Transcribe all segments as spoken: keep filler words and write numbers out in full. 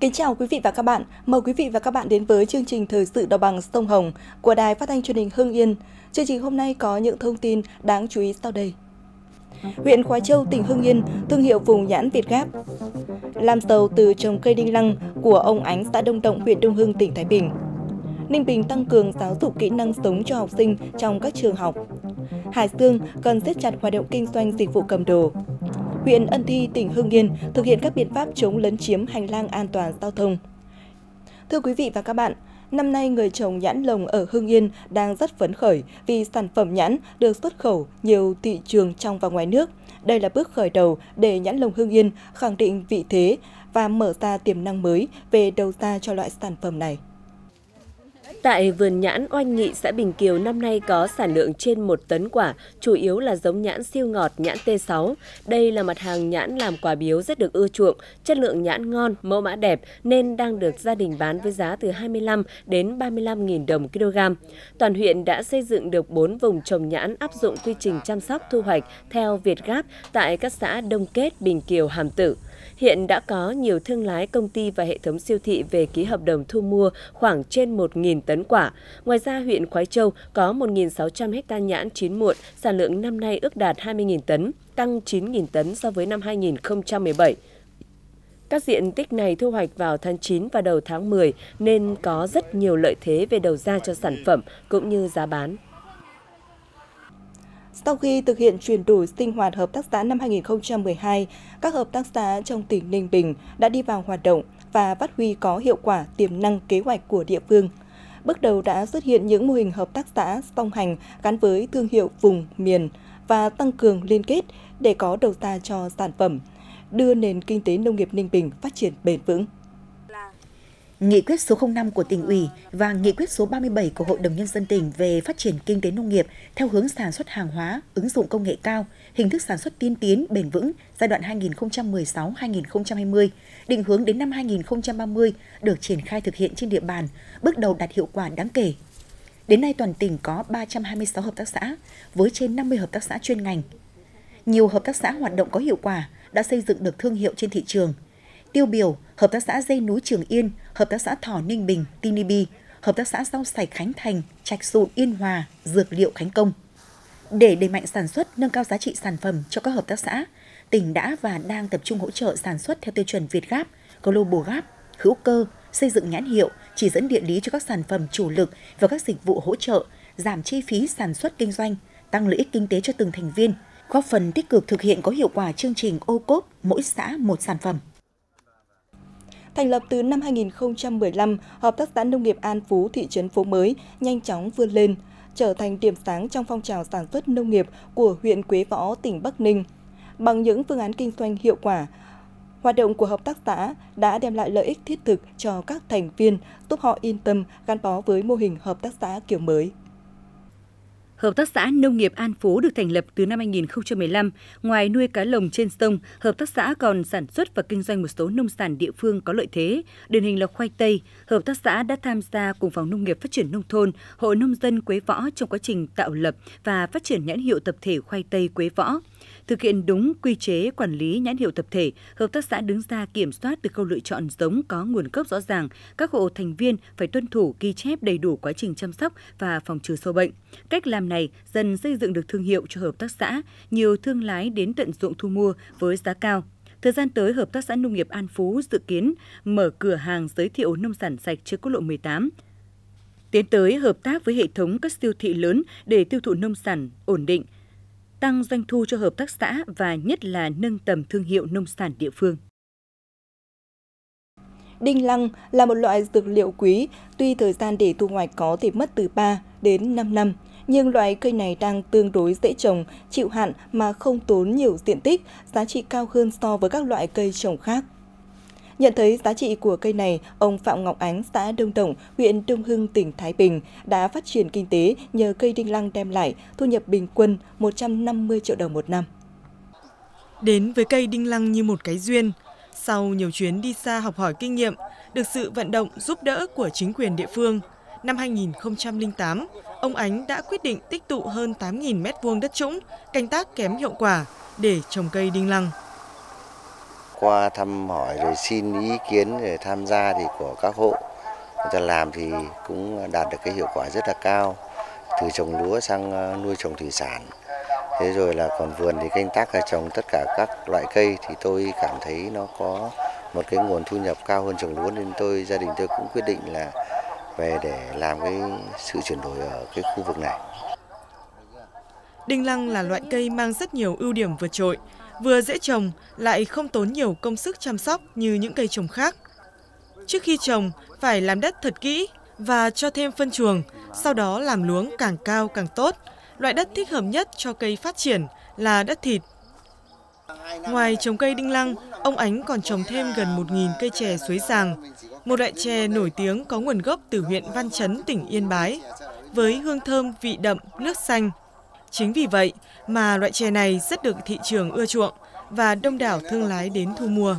Kính chào quý vị và các bạn, mời quý vị và các bạn đến với chương trình Thời sự Đồng bằng sông Hồng của Đài Phát thanh Truyền hình Hưng Yên. Chương trình hôm nay có những thông tin đáng chú ý sau đây. Huyện Khói Châu, tỉnh Hưng Yên, thương hiệu vùng nhãn VietGAP. Làm giàu từ trồng cây đinh lăng của ông Ánh, xã Đông Động, huyện Đông Hưng, tỉnh Thái Bình. Ninh Bình tăng cường giáo dục kỹ năng sống cho học sinh trong các trường học. Hải Dương cần siết chặt hoạt động kinh doanh dịch vụ cầm đồ. Huyện Ân Thi, tỉnh Hưng Yên thực hiện các biện pháp chống lấn chiếm hành lang an toàn giao thông. Thưa quý vị và các bạn, năm nay người trồng nhãn lồng ở Hưng Yên đang rất phấn khởi vì sản phẩm nhãn được xuất khẩu nhiều thị trường trong và ngoài nước. Đây là bước khởi đầu để nhãn lồng Hưng Yên khẳng định vị thế và mở ra tiềm năng mới về đầu ra cho loại sản phẩm này. Tại vườn nhãn Oanh Nghị, xã Bình Kiều năm nay có sản lượng trên một tấn quả, chủ yếu là giống nhãn siêu ngọt nhãn T sáu. Đây là mặt hàng nhãn làm quả biếu rất được ưa chuộng, chất lượng nhãn ngon, mẫu mã đẹp nên đang được gia đình bán với giá từ hai mươi lăm đến ba mươi lăm nghìn đồng kg. Toàn huyện đã xây dựng được bốn vùng trồng nhãn áp dụng quy trình chăm sóc thu hoạch theo VietGAP tại các xã Đông Kết, Bình Kiều, Hàm Tử. Hiện đã có nhiều thương lái, công ty và hệ thống siêu thị về ký hợp đồng thu mua khoảng trên một nghìn tấn quả. Ngoài ra, huyện Khói Châu có một nghìn sáu trăm ha nhãn chín muộn, sản lượng năm nay ước đạt hai mươi nghìn tấn, tăng chín nghìn tấn so với năm hai nghìn không trăm mười bảy. Các diện tích này thu hoạch vào tháng chín và đầu tháng mười nên có rất nhiều lợi thế về đầu ra cho sản phẩm cũng như giá bán. Sau khi thực hiện chuyển đổi sinh hoạt hợp tác xã năm hai nghìn không trăm mười hai, các hợp tác xã trong tỉnh Ninh Bình đã đi vào hoạt động và phát huy có hiệu quả tiềm năng kế hoạch của địa phương. Bước đầu đã xuất hiện những mô hình hợp tác xã song hành gắn với thương hiệu vùng miền và tăng cường liên kết để có đầu ra cho sản phẩm, đưa nền kinh tế nông nghiệp Ninh Bình phát triển bền vững. Nghị quyết số không năm của tỉnh ủy và nghị quyết số ba mươi bảy của Hội đồng Nhân dân tỉnh về phát triển kinh tế nông nghiệp theo hướng sản xuất hàng hóa, ứng dụng công nghệ cao, hình thức sản xuất tiên tiến, bền vững giai đoạn hai nghìn không trăm mười sáu đến hai nghìn không trăm hai mươi, định hướng đến năm hai nghìn không trăm ba mươi được triển khai thực hiện trên địa bàn, bước đầu đạt hiệu quả đáng kể. Đến nay toàn tỉnh có ba trăm hai mươi sáu hợp tác xã với trên năm mươi hợp tác xã chuyên ngành. Nhiều hợp tác xã hoạt động có hiệu quả đã xây dựng được thương hiệu trên thị trường. Tiêu biểu, Hợp tác xã Dây Núi Trường Yên, Hợp tác xã Thỏ Ninh Bình, Tinibi, Hợp tác xã Rau Sạch Khánh Thành, Trạch Sụn Yên Hòa, Dược Liệu Khánh Công. Để đẩy mạnh sản xuất, nâng cao giá trị sản phẩm cho các hợp tác xã, tỉnh đã và đang tập trung hỗ trợ sản xuất theo tiêu chuẩn VietGAP, Global Gap, hữu cơ, xây dựng nhãn hiệu, chỉ dẫn địa lý cho các sản phẩm chủ lực và các dịch vụ hỗ trợ, giảm chi phí sản xuất kinh doanh, tăng lợi ích kinh tế cho từng thành viên, góp phần tích cực thực hiện có hiệu quả chương trình ô cốp mỗi xã một sản phẩm. Thành lập từ năm hai nghìn không trăm mười lăm, Hợp tác xã Nông nghiệp An Phú, thị trấn Phố Mới nhanh chóng vươn lên, trở thành điểm sáng trong phong trào sản xuất nông nghiệp của huyện Quế Võ, tỉnh Bắc Ninh. Bằng những phương án kinh doanh hiệu quả, hoạt động của hợp tác xã đã đem lại lợi ích thiết thực cho các thành viên, giúp họ yên tâm gắn bó với mô hình hợp tác xã kiểu mới. Hợp tác xã Nông nghiệp An Phú được thành lập từ năm hai nghìn không trăm mười lăm. Ngoài nuôi cá lồng trên sông, hợp tác xã còn sản xuất và kinh doanh một số nông sản địa phương có lợi thế. Điển hình là khoai tây, hợp tác xã đã tham gia cùng Phòng Nông nghiệp Phát triển Nông thôn, Hội Nông dân Quế Võ trong quá trình tạo lập và phát triển nhãn hiệu tập thể khoai tây Quế Võ. Thực hiện đúng quy chế quản lý nhãn hiệu tập thể, hợp tác xã đứng ra kiểm soát từ khâu lựa chọn giống có nguồn gốc rõ ràng, các hộ thành viên phải tuân thủ ghi chép đầy đủ quá trình chăm sóc và phòng trừ sâu bệnh. Cách làm này dần xây dựng được thương hiệu cho hợp tác xã, nhiều thương lái đến tận ruộng thu mua với giá cao. Thời gian tới, Hợp tác xã Nông nghiệp An Phú dự kiến mở cửa hàng giới thiệu nông sản sạch trên quốc lộ mười tám. Tiến tới hợp tác với hệ thống các siêu thị lớn để tiêu thụ nông sản ổn định, tăng doanh thu cho hợp tác xã và nhất là nâng tầm thương hiệu nông sản địa phương. Đinh lăng là một loại dược liệu quý, tuy thời gian để thu hoạch có thể mất từ ba đến năm năm, nhưng loại cây này đang tương đối dễ trồng, chịu hạn mà không tốn nhiều diện tích, giá trị cao hơn so với các loại cây trồng khác. Nhận thấy giá trị của cây này, ông Phạm Ngọc Ánh, xã Đông Đồng, huyện Đông Hưng, tỉnh Thái Bình đã phát triển kinh tế nhờ cây đinh lăng đem lại, thu nhập bình quân một trăm năm mươi triệu đồng một năm. Đến với cây đinh lăng như một cái duyên, sau nhiều chuyến đi xa học hỏi kinh nghiệm, được sự vận động giúp đỡ của chính quyền địa phương, năm hai nghìn không trăm lẻ tám, ông Ánh đã quyết định tích tụ hơn tám nghìn mét vuông đất trũng, canh tác kém hiệu quả để trồng cây đinh lăng. qua thăm hỏi rồi xin ý kiến để tham gia thì của các hộ người ta làm thì cũng đạt được cái hiệu quả rất là cao, từ trồng lúa sang nuôi trồng thủy sản. Thế rồi là còn vườn thì canh tác và trồng tất cả các loại cây thì tôi cảm thấy nó có một cái nguồn thu nhập cao hơn trồng lúa, nên tôi gia đình tôi cũng quyết định là về để làm cái sự chuyển đổi ở cái khu vực này. Đinh lăng là loại cây mang rất nhiều ưu điểm vượt trội, vừa dễ trồng lại không tốn nhiều công sức chăm sóc như những cây trồng khác. Trước khi trồng phải làm đất thật kỹ và cho thêm phân chuồng, sau đó làm luống càng cao càng tốt. Loại đất thích hợp nhất cho cây phát triển là đất thịt. Ngoài trồng cây đinh lăng, ông Ánh còn trồng thêm gần một nghìn cây chè suối giàng, một loại chè nổi tiếng có nguồn gốc từ huyện Văn Chấn, tỉnh Yên Bái, với hương thơm, vị đậm, nước xanh. Chính vì vậy mà loại chè này rất được thị trường ưa chuộng và đông đảo thương lái đến thu mua.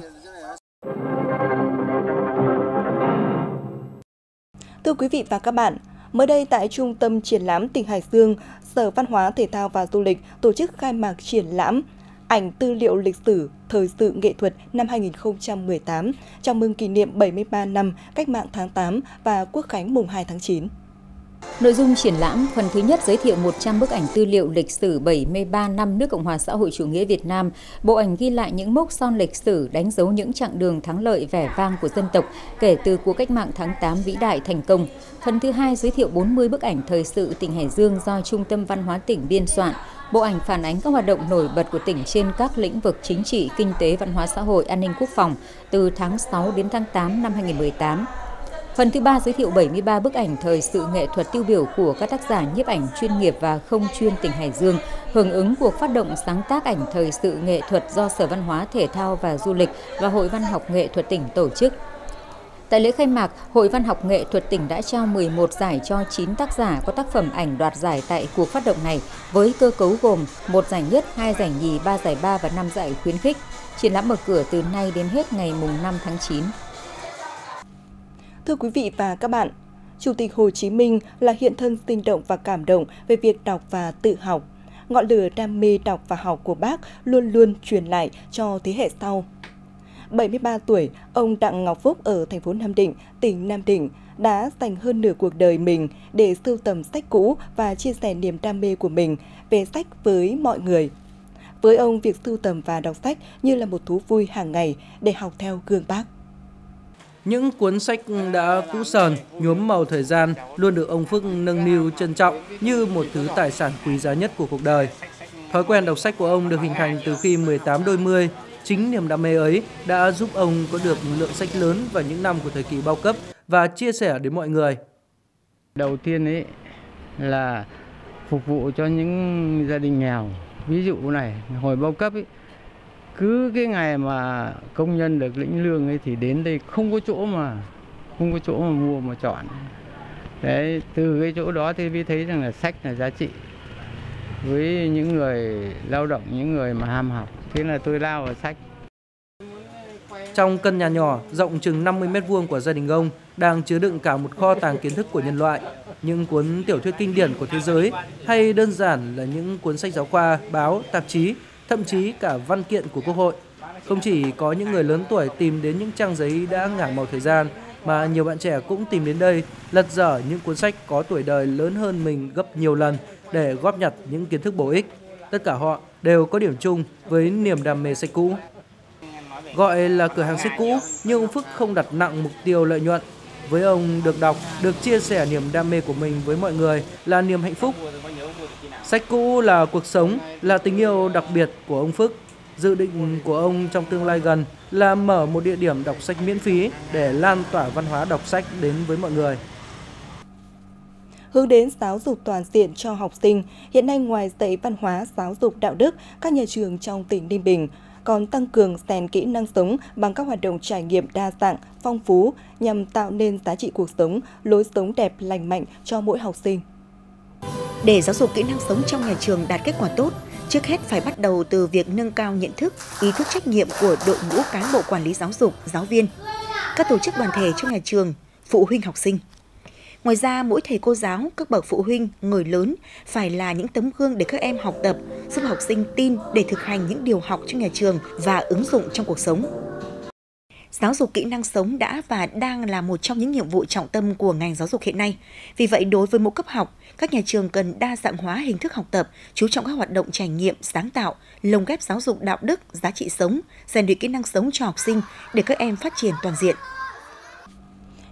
Thưa quý vị và các bạn, mới đây tại Trung tâm Triển lãm tỉnh Hải Dương, Sở Văn hóa, Thể thao và Du lịch tổ chức khai mạc triển lãm Ảnh tư liệu lịch sử, thời sự nghệ thuật năm hai nghìn không trăm mười tám, chào mừng kỷ niệm bảy mươi ba năm Cách mạng tháng tám và Quốc khánh mùng hai tháng chín. Nội dung triển lãm phần thứ nhất giới thiệu một trăm bức ảnh tư liệu lịch sử bảy mươi ba năm nước Cộng hòa xã hội chủ nghĩa Việt Nam. Bộ ảnh ghi lại những mốc son lịch sử, đánh dấu những chặng đường thắng lợi vẻ vang của dân tộc kể từ cuộc cách mạng tháng tám vĩ đại thành công. Phần thứ hai giới thiệu bốn mươi bức ảnh thời sự tỉnh Hải Dương do Trung tâm Văn hóa tỉnh biên soạn. Bộ ảnh phản ánh các hoạt động nổi bật của tỉnh trên các lĩnh vực chính trị, kinh tế, văn hóa xã hội, an ninh quốc phòng từ tháng sáu đến tháng tám năm hai nghìn không trăm mười tám. Phần thứ ba giới thiệu bảy mươi ba bức ảnh thời sự nghệ thuật tiêu biểu của các tác giả nhiếp ảnh chuyên nghiệp và không chuyên tỉnh Hải Dương, hưởng ứng cuộc phát động sáng tác ảnh thời sự nghệ thuật do Sở Văn hóa, Thể thao và Du lịch và Hội Văn học Nghệ thuật tỉnh tổ chức. Tại lễ khai mạc, Hội Văn học Nghệ thuật tỉnh đã trao mười một giải cho chín tác giả có tác phẩm ảnh đoạt giải tại cuộc phát động này, với cơ cấu gồm một giải nhất, hai giải nhì, ba giải ba và năm giải khuyến khích. Triển lãm mở cửa từ nay đến hết ngày mùng năm tháng chín. Thưa quý vị và các bạn, Chủ tịch Hồ Chí Minh là hiện thân sinh động và cảm động về việc đọc và tự học. Ngọn lửa đam mê đọc và học của bác luôn luôn truyền lại cho thế hệ sau. bảy mươi ba tuổi, ông Đặng Ngọc Phúc ở thành phố Nam Định, tỉnh Nam Định đã dành hơn nửa cuộc đời mình để sưu tầm sách cũ và chia sẻ niềm đam mê của mình về sách với mọi người. Với ông, việc sưu tầm và đọc sách như là một thú vui hàng ngày để học theo gương bác. Những cuốn sách đã cũ sờn, nhuốm màu thời gian luôn được ông Phúc nâng niu trân trọng như một thứ tài sản quý giá nhất của cuộc đời. Thói quen đọc sách của ông được hình thành từ khi mười tám đôi mươi. Chính niềm đam mê ấy đã giúp ông có được lượng sách lớn vào những năm của thời kỳ bao cấp và chia sẻ đến mọi người. Đầu tiên ấy là phục vụ cho những gia đình nghèo. Ví dụ này, hồi bao cấp ấy, cứ cái ngày mà công nhân được lĩnh lương ấy thì đến đây không có chỗ mà không có chỗ mà mua mà chọn. Đấy, từ cái chỗ đó thì mới thấy rằng là sách là giá trị với những người lao động, những người mà ham học. Thế là tôi lao vào sách. Trong căn nhà nhỏ rộng chừng năm mươi mét vuông của gia đình ông đang chứa đựng cả một kho tàng kiến thức của nhân loại, những cuốn tiểu thuyết kinh điển của thế giới hay đơn giản là những cuốn sách giáo khoa, báo, tạp chí, thậm chí cả văn kiện của Quốc hội. Không chỉ có những người lớn tuổi tìm đến những trang giấy đã ngả màu thời gian, mà nhiều bạn trẻ cũng tìm đến đây lật dở những cuốn sách có tuổi đời lớn hơn mình gấp nhiều lần để góp nhặt những kiến thức bổ ích. Tất cả họ đều có điểm chung với niềm đam mê sách cũ. Gọi là cửa hàng sách cũ, nhưng ông Phúc không đặt nặng mục tiêu lợi nhuận. Với ông, được đọc, được chia sẻ niềm đam mê của mình với mọi người là niềm hạnh phúc. Sách cũ là cuộc sống, là tình yêu đặc biệt của ông Phúc. Dự định của ông trong tương lai gần là mở một địa điểm đọc sách miễn phí để lan tỏa văn hóa đọc sách đến với mọi người. Hướng đến giáo dục toàn diện cho học sinh, hiện nay ngoài dạy văn hóa, giáo dục đạo đức, các nhà trường trong tỉnh Ninh Bình còn tăng cường rèn kỹ năng sống bằng các hoạt động trải nghiệm đa dạng, phong phú nhằm tạo nên giá trị cuộc sống, lối sống đẹp lành mạnh cho mỗi học sinh. Để giáo dục kỹ năng sống trong nhà trường đạt kết quả tốt, trước hết phải bắt đầu từ việc nâng cao nhận thức, ý thức trách nhiệm của đội ngũ cán bộ quản lý giáo dục, giáo viên, các tổ chức đoàn thể trong nhà trường, phụ huynh học sinh. Ngoài ra, mỗi thầy cô giáo, các bậc phụ huynh, người lớn phải là những tấm gương để các em học tập, giúp học sinh tin để thực hành những điều học trong nhà trường và ứng dụng trong cuộc sống. Giáo dục kỹ năng sống đã và đang là một trong những nhiệm vụ trọng tâm của ngành giáo dục hiện nay. Vì vậy, đối với mỗi cấp học, các nhà trường cần đa dạng hóa hình thức học tập, chú trọng các hoạt động trải nghiệm, sáng tạo, lồng ghép giáo dục đạo đức, giá trị sống, rèn luyện kỹ năng sống cho học sinh để các em phát triển toàn diện.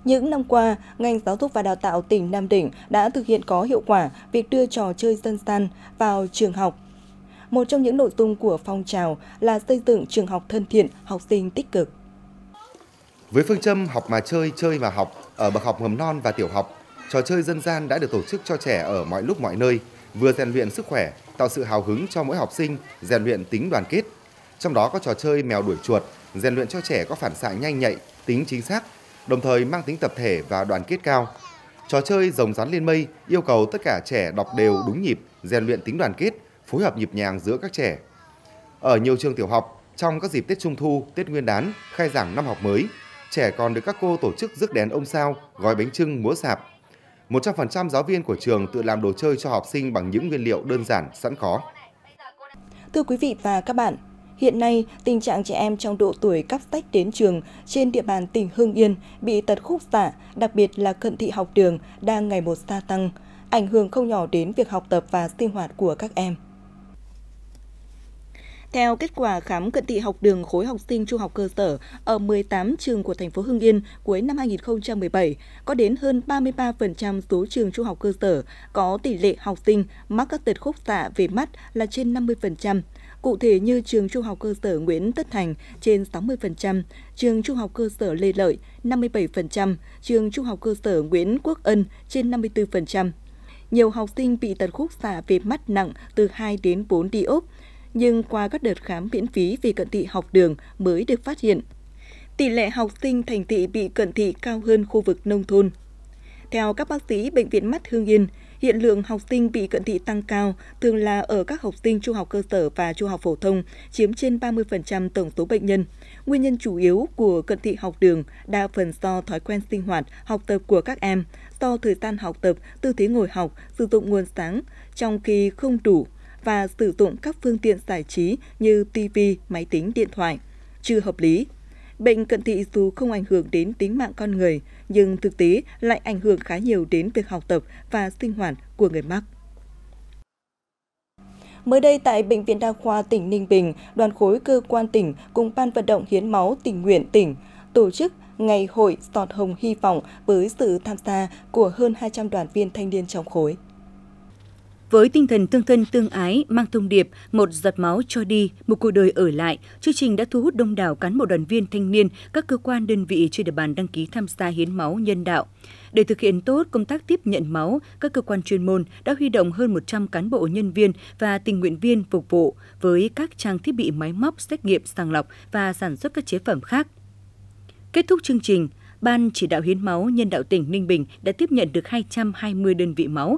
Những năm qua, ngành giáo dục và đào tạo tỉnh Nam Định đã thực hiện có hiệu quả việc đưa trò chơi dân gian vào trường học. Một trong những nội dung của phong trào là xây dựng trường học thân thiện, học sinh tích cực. Với phương châm học mà chơi, chơi và học ở bậc học mầm non và tiểu học, trò chơi dân gian đã được tổ chức cho trẻ ở mọi lúc mọi nơi, vừa rèn luyện sức khỏe, tạo sự hào hứng cho mỗi học sinh, rèn luyện tính đoàn kết. Trong đó có trò chơi mèo đuổi chuột, rèn luyện cho trẻ có phản xạ nhanh nhạy, tính chính xác, đồng thời mang tính tập thể và đoàn kết cao. Trò chơi rồng rắn lên mây yêu cầu tất cả trẻ đọc đều đúng nhịp, rèn luyện tính đoàn kết, phối hợp nhịp nhàng giữa các trẻ. Ở nhiều trường tiểu học, trong các dịp Tết Trung Thu, Tết Nguyên đán, khai giảng năm học mới, trẻ còn được các cô tổ chức rước đèn ông sao, gói bánh chưng, múa sạp. một trăm phần trăm giáo viên của trường tự làm đồ chơi cho học sinh bằng những nguyên liệu đơn giản, sẵn có. Thưa quý vị và các bạn, hiện nay tình trạng trẻ em trong độ tuổi cắp sách đến trường trên địa bàn tỉnh Hưng Yên bị tật khúc xạ, đặc biệt là cận thị học đường đang ngày một gia tăng, ảnh hưởng không nhỏ đến việc học tập và sinh hoạt của các em. Theo kết quả khám cận thị học đường khối học sinh trung học cơ sở ở mười tám trường của thành phố Hưng Yên cuối năm hai nghìn không trăm mười bảy, có đến hơn ba mươi ba phần trăm số trường trung học cơ sở có tỷ lệ học sinh mắc các tật khúc xạ về mắt là trên năm mươi phần trăm. Cụ thể như trường trung học cơ sở Nguyễn Tất Thành trên sáu mươi phần trăm, trường trung học cơ sở Lê Lợi năm mươi bảy phần trăm, trường trung học cơ sở Nguyễn Quốc Ân trên năm mươi tư phần trăm. Nhiều học sinh bị tật khúc xạ về mắt nặng từ hai đến bốn diốp, nhưng qua các đợt khám miễn phí về cận thị học đường mới được phát hiện. Tỷ lệ học sinh thành thị bị cận thị cao hơn khu vực nông thôn. Theo các bác sĩ Bệnh viện Mắt Hưng Yên, hiện lượng học sinh bị cận thị tăng cao thường là ở các học sinh trung học cơ sở và trung học phổ thông, chiếm trên ba mươi phần trăm tổng số bệnh nhân. Nguyên nhân chủ yếu của cận thị học đường đa phần do thói quen sinh hoạt, học tập của các em, do thời gian học tập, tư thế ngồi học, sử dụng nguồn sáng, trong khi không đủ, và sử dụng các phương tiện giải trí như ti vi, máy tính, điện thoại, chưa hợp lý. Bệnh cận thị dù không ảnh hưởng đến tính mạng con người, nhưng thực tế lại ảnh hưởng khá nhiều đến việc học tập và sinh hoạt của người mắc. Mới đây tại Bệnh viện Đa khoa tỉnh Ninh Bình, đoàn khối cơ quan tỉnh cùng Ban vận động hiến máu tình nguyện tỉnh tổ chức Ngày hội Giọt Hồng Hy Vọng với sự tham gia của hơn hai trăm đoàn viên thanh niên trong khối. Với tinh thần tương thân tương ái, mang thông điệp một giọt máu cho đi, một cuộc đời ở lại, chương trình đã thu hút đông đảo cán bộ đoàn viên thanh niên, các cơ quan đơn vị trên địa bàn đăng ký tham gia hiến máu nhân đạo. Để thực hiện tốt công tác tiếp nhận máu, các cơ quan chuyên môn đã huy động hơn một trăm cán bộ nhân viên và tình nguyện viên phục vụ với các trang thiết bị máy móc, xét nghiệm, sàng lọc và sản xuất các chế phẩm khác. Kết thúc chương trình, Ban chỉ đạo hiến máu nhân đạo tỉnh Ninh Bình đã tiếp nhận được hai trăm hai mươi đơn vị máu.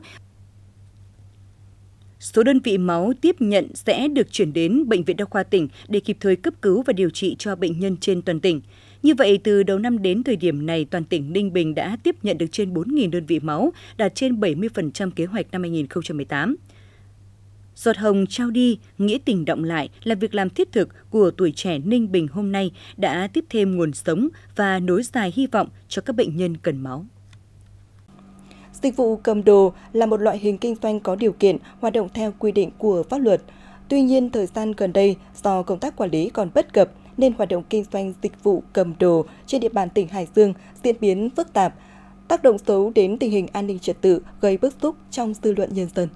Số đơn vị máu tiếp nhận sẽ được chuyển đến Bệnh viện Đa khoa tỉnh để kịp thời cấp cứu và điều trị cho bệnh nhân trên toàn tỉnh. Như vậy, từ đầu năm đến thời điểm này, toàn tỉnh Ninh Bình đã tiếp nhận được trên bốn nghìn đơn vị máu, đạt trên bảy mươi phần trăm kế hoạch năm hai nghìn không trăm mười tám. Giọt hồng trao đi, nghĩa tình đọng lại là việc làm thiết thực của tuổi trẻ Ninh Bình hôm nay đã tiếp thêm nguồn sống và nối dài hy vọng cho các bệnh nhân cần máu. Dịch vụ cầm đồ là một loại hình kinh doanh có điều kiện hoạt động theo quy định của pháp luật. Tuy nhiên, thời gian gần đây, do công tác quản lý còn bất cập nên hoạt động kinh doanh dịch vụ cầm đồ trên địa bàn tỉnh Hải Dương diễn biến phức tạp, tác động xấu đến tình hình an ninh trật tự, gây bức xúc trong dư luận nhân dân.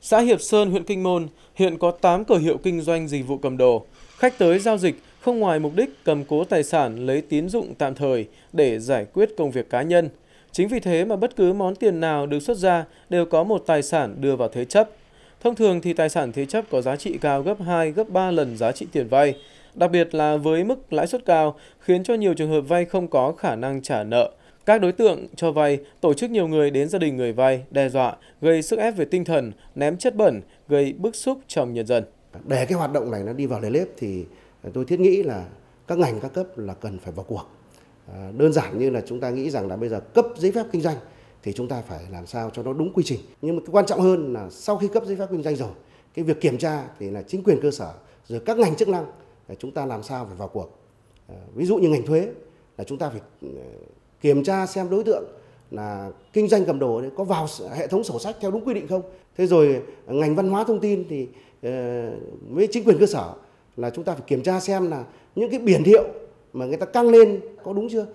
Xã Hiệp Sơn, huyện Kinh Môn hiện có tám cửa hiệu kinh doanh dịch vụ cầm đồ. Khách tới giao dịch không ngoài mục đích cầm cố tài sản, lấy tín dụng tạm thời để giải quyết công việc cá nhân. Chính vì thế mà bất cứ món tiền nào được xuất ra đều có một tài sản đưa vào thế chấp. Thông thường thì tài sản thế chấp có giá trị cao gấp hai, gấp ba lần giá trị tiền vay. Đặc biệt là với mức lãi suất cao khiến cho nhiều trường hợp vay không có khả năng trả nợ. Các đối tượng cho vay tổ chức nhiều người đến gia đình người vay, đe dọa, gây sức ép về tinh thần, ném chất bẩn, gây bức xúc trong nhân dân. Để cái hoạt động này nó đi vào lề lếp thì tôi thiết nghĩ là các ngành các cấp là cần phải vào cuộc. Đơn giản như là chúng ta nghĩ rằng là bây giờ cấp giấy phép kinh doanh thì chúng ta phải làm sao cho nó đúng quy trình. Nhưng mà quan trọng hơn là sau khi cấp giấy phép kinh doanh rồi, cái việc kiểm tra thì là chính quyền cơ sở, rồi các ngành chức năng chúng ta làm sao phải vào cuộc. Ví dụ như ngành thuế là chúng ta phải kiểm tra xem đối tượng là kinh doanh cầm đồ đấy có vào hệ thống sổ sách theo đúng quy định không. Thế rồi ngành văn hóa thông tin thì với chính quyền cơ sở là chúng ta phải kiểm tra xem là những cái biển hiệu mà người ta căng lên có đúng chưa.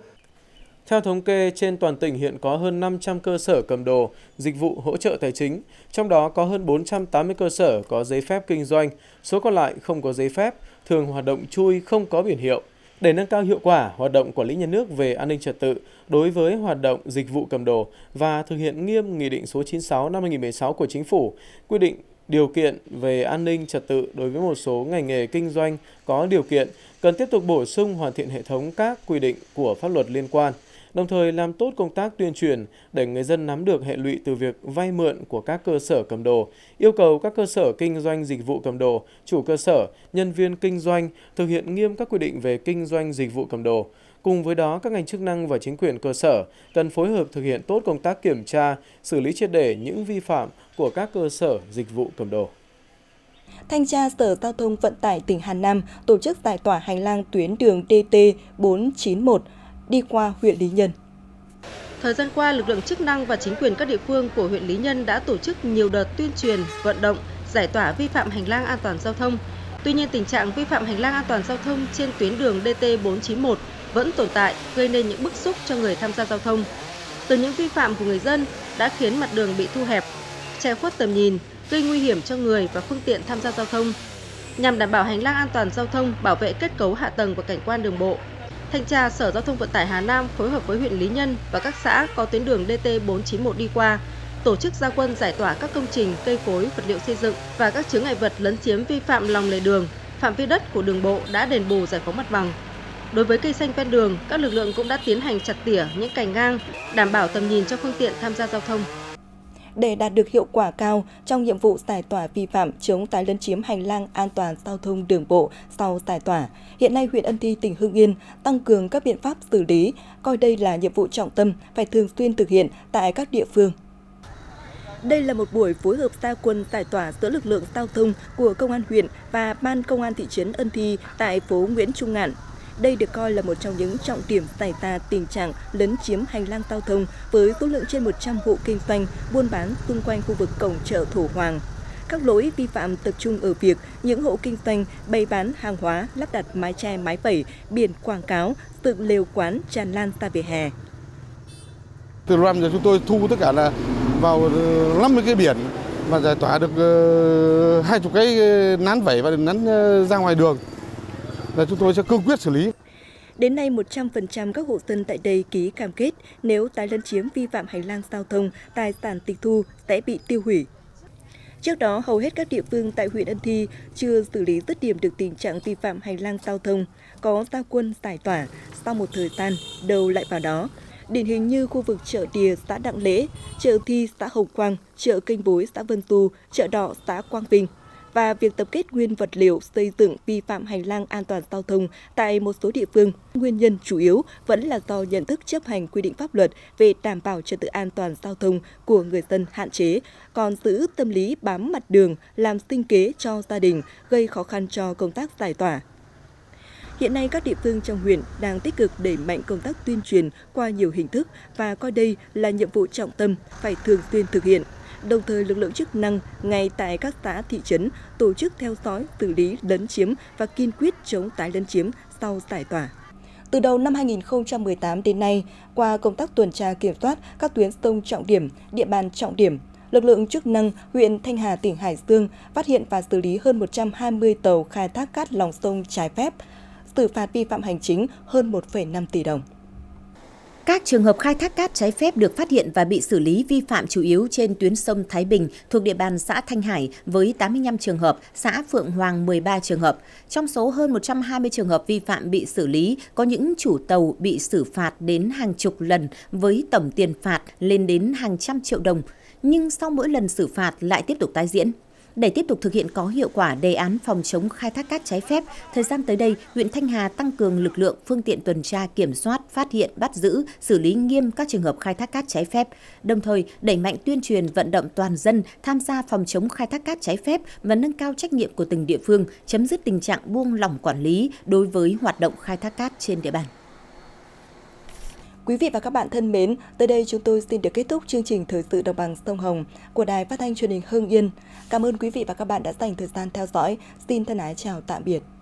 Theo thống kê, trên toàn tỉnh hiện có hơn năm trăm cơ sở cầm đồ, dịch vụ hỗ trợ tài chính, trong đó có hơn bốn trăm tám mươi cơ sở có giấy phép kinh doanh, số còn lại không có giấy phép, thường hoạt động chui không có biển hiệu. Để nâng cao hiệu quả hoạt động quản lý nhà nước về an ninh trật tự đối với hoạt động dịch vụ cầm đồ và thực hiện nghiêm Nghị định số chín mươi sáu năm hai nghìn không trăm mười sáu của Chính phủ quy định điều kiện về an ninh trật tự đối với một số ngành nghề kinh doanh có điều kiện, cần tiếp tục bổ sung hoàn thiện hệ thống các quy định của pháp luật liên quan, đồng thời làm tốt công tác tuyên truyền để người dân nắm được hệ lụy từ việc vay mượn của các cơ sở cầm đồ, yêu cầu các cơ sở kinh doanh dịch vụ cầm đồ, chủ cơ sở, nhân viên kinh doanh thực hiện nghiêm các quy định về kinh doanh dịch vụ cầm đồ. Cùng với đó, các ngành chức năng và chính quyền cơ sở cần phối hợp thực hiện tốt công tác kiểm tra, xử lý triệt để những vi phạm của các cơ sở dịch vụ cầm đồ. Thanh tra Sở Giao thông Vận tải tỉnh Hà Nam tổ chức giải tỏa hành lang tuyến đường D T bốn chín một đi qua huyện Lý Nhân. Thời gian qua, lực lượng chức năng và chính quyền các địa phương của huyện Lý Nhân đã tổ chức nhiều đợt tuyên truyền, vận động, giải tỏa vi phạm hành lang an toàn giao thông. Tuy nhiên, tình trạng vi phạm hành lang an toàn giao thông trên tuyến đường D T bốn chín một vẫn tồn tại, gây nên những bức xúc cho người tham gia giao thông. Từ những vi phạm của người dân đã khiến mặt đường bị thu hẹp, che khuất tầm nhìn, gây nguy hiểm cho người và phương tiện tham gia giao thông. Nhằm đảm bảo hành lang an toàn giao thông, bảo vệ kết cấu hạ tầng và cảnh quan đường bộ, Thanh tra Sở Giao thông Vận tải Hà Nam phối hợp với huyện Lý Nhân và các xã có tuyến đường D T bốn chín một đi qua, tổ chức ra quân giải tỏa các công trình, cây cối, vật liệu xây dựng và các chướng ngại vật lấn chiếm vi phạm lòng lề đường, phạm vi đất của đường bộ đã đền bù giải phóng mặt bằng. Đối với cây xanh ven đường, các lực lượng cũng đã tiến hành chặt tỉa những cành ngang, đảm bảo tầm nhìn cho phương tiện tham gia giao thông. Để đạt được hiệu quả cao trong nhiệm vụ giải tỏa vi phạm chống tái lấn chiếm hành lang an toàn giao thông đường bộ sau giải tỏa, hiện nay huyện Ân Thi, tỉnh Hưng Yên tăng cường các biện pháp xử lý, coi đây là nhiệm vụ trọng tâm phải thường xuyên thực hiện tại các địa phương. Đây là một buổi phối hợp ra quân giải tỏa giữa lực lượng giao thông của Công an huyện và Ban Công an thị trấn Ân Thi tại phố Nguyễn Trung Ngạn. Đây được coi là một trong những trọng điểm giải tỏa tình trạng lấn chiếm hành lang giao thông với số lượng trên một trăm hộ kinh doanh buôn bán xung quanh khu vực cổng chợ Thổ Hoàng. Các lỗi vi phạm tập trung ở việc những hộ kinh doanh bày bán hàng hóa, lắp đặt mái che, mái vẩy, biển quảng cáo, dựng lều quán tràn lan ra vỉa hè. Từ năm giờ chúng tôi thu tất cả là vào năm mươi cái biển và giải tỏa được hai mươi cái nán vẩy và nán ra ngoài đường. Là chúng tôi sẽ cương quyết xử lý. Đến nay, một trăm phần trăm các hộ dân tại đây ký cam kết nếu tái lấn chiếm vi phạm hành lang giao thông, tài sản tịch thu sẽ bị tiêu hủy. Trước đó, hầu hết các địa phương tại huyện Ân Thi chưa xử lý dứt điểm được tình trạng vi phạm hành lang giao thông, có ra quân giải tỏa, sau một thời gian đầu lại vào đó. Điển hình như khu vực chợ Đìa, xã Đặng Lễ, chợ Thi, xã Hồng Quang, chợ Kênh Bối, xã Vân Tu, chợ Đọ, xã Quang Vinh. Và việc tập kết nguyên vật liệu xây dựng vi phạm hành lang an toàn giao thông tại một số địa phương. Nguyên nhân chủ yếu vẫn là do nhận thức chấp hành quy định pháp luật về đảm bảo trật tự an toàn giao thông của người dân hạn chế, còn giữ tâm lý bám mặt đường làm sinh kế cho gia đình, gây khó khăn cho công tác giải tỏa. Hiện nay, các địa phương trong huyện đang tích cực đẩy mạnh công tác tuyên truyền qua nhiều hình thức và coi đây là nhiệm vụ trọng tâm phải thường xuyên thực hiện. Đồng thời, lực lượng chức năng ngay tại các xã thị trấn tổ chức theo dõi, xử lý lấn chiếm và kiên quyết chống tái lấn chiếm sau giải tỏa. Từ đầu năm hai nghìn không trăm mười tám đến nay, qua công tác tuần tra kiểm soát các tuyến sông trọng điểm, địa bàn trọng điểm, lực lượng chức năng huyện Thanh Hà, tỉnh Hải Dương phát hiện và xử lý hơn một trăm hai mươi tàu khai thác cát lòng sông trái phép, xử phạt vi phạm hành chính hơn một phẩy năm tỷ đồng. Các trường hợp khai thác cát trái phép được phát hiện và bị xử lý vi phạm chủ yếu trên tuyến sông Thái Bình thuộc địa bàn xã Thanh Hải với tám mươi lăm trường hợp, xã Phượng Hoàng mười ba trường hợp. Trong số hơn một trăm hai mươi trường hợp vi phạm bị xử lý, có những chủ tàu bị xử phạt đến hàng chục lần với tổng tiền phạt lên đến hàng trăm triệu đồng, nhưng sau mỗi lần xử phạt lại tiếp tục tái diễn. Để tiếp tục thực hiện có hiệu quả đề án phòng chống khai thác cát trái phép, thời gian tới đây, huyện Thanh Hà tăng cường lực lượng, phương tiện tuần tra kiểm soát, phát hiện, bắt giữ, xử lý nghiêm các trường hợp khai thác cát trái phép, đồng thời đẩy mạnh tuyên truyền vận động toàn dân tham gia phòng chống khai thác cát trái phép và nâng cao trách nhiệm của từng địa phương, chấm dứt tình trạng buông lỏng quản lý đối với hoạt động khai thác cát trên địa bàn. Quý vị và các bạn thân mến, tới đây chúng tôi xin được kết thúc chương trình Thời sự Đồng bằng sông Hồng của Đài Phát thanh Truyền hình Hưng Yên. Cảm ơn quý vị và các bạn đã dành thời gian theo dõi. Xin thân ái chào tạm biệt.